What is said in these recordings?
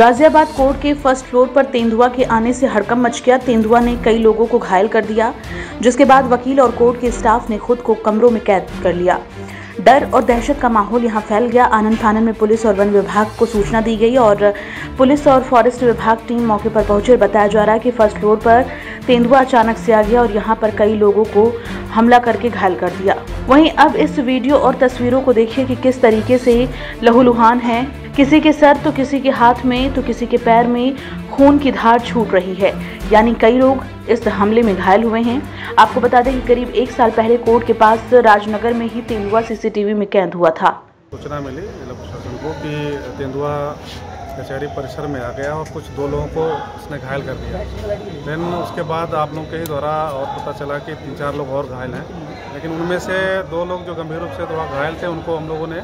Ghaziabad court के first floor पर तेंदुआ के आने से हड़कंप मच गया। तेंदुआ ने कई लोगों को घायल कर दिया, जिसके बाद वकील और कोर्ट के स्टाफ ने खुद को कमरों में कैद कर लिया। डर और दहशत का माहौल यहां फैल गया। आनन फानन में पुलिस और वन विभाग को सूचना दी गई और पुलिस और फॉरेस्ट विभाग टीम मौके पर पहुंचे। बताया जा रहा है कि फर्स्ट फ्लोर पर तेंदुआ अचानक से आ गया और यहां पर कई लोगों को हमला करके घायल कर दिया। वहीं अब इस वीडियो और तस्वीरों को देखिए कि किस तरीके से लहूलुहान है। किसी के सर तो किसी के हाथ में तो किसी के पैर में खून की धार छूट रही है, यानी कई लोग इस हमले में घायल हुए हैं। आपको बता दें कि करीब 1 साल पहले कोर्ट के पास राजनगर में ही तेंदुआ सीसीटीवी में कैद हुआ था। सूचना मिली जिला प्रशासन को कि तेंदुआ कचहरी परिसर में आ गया और कुछ 2 लोगों को उसने घायल कर दिया। देन उसके बाद आप लोगों के ही द्वारा और पता चला कि 3-4 लोग और घायल हैं, लेकिन उनमें से 2 लोग जो गंभीर रूप से थोड़ा घायल थे उनको हम लोगों ने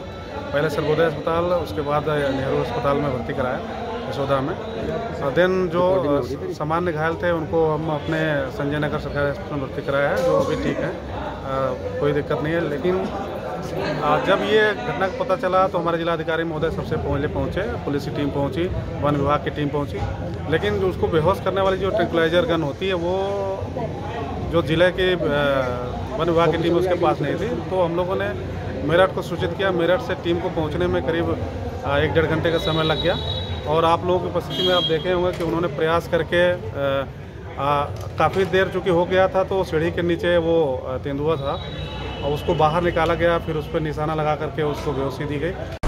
पहले सर्वोदय अस्पताल, उसके बाद नेहरू अस्पताल में भर्ती कराया यशोदा में। देन जो सामान्य घायल थे उनको हम अपने संजय नगर सरकारी अस्पताल में भर्ती कराया है, जो अभी ठीक है, कोई दिक्कत नहीं है। लेकिन जब ये घटना का पता चला तो हमारे जिलाधिकारी महोदय सबसे पहले पहुँचे, पुलिस की टीम पहुँची, वन विभाग की टीम पहुँची, लेकिन जो उसको बेहोश करने वाली जो ट्रैंक्विलाइजर गन होती है वो जो जिले के वन विभाग की टीम उसके पास नहीं थी। तो हम लोगों ने मेरठ को सूचित किया। मेरठ से टीम को पहुंचने में करीब 1-1.5 घंटे का समय लग गया और आप लोगों की उपस्थिति में आप देखे होंगे कि उन्होंने प्रयास करके काफ़ी देर चूँकि हो गया था तो सीढ़ी के नीचे वो तेंदुआ था और उसको बाहर निकाला गया, फिर उस पर निशाना लगा करके उसको बेहोशी दी गई।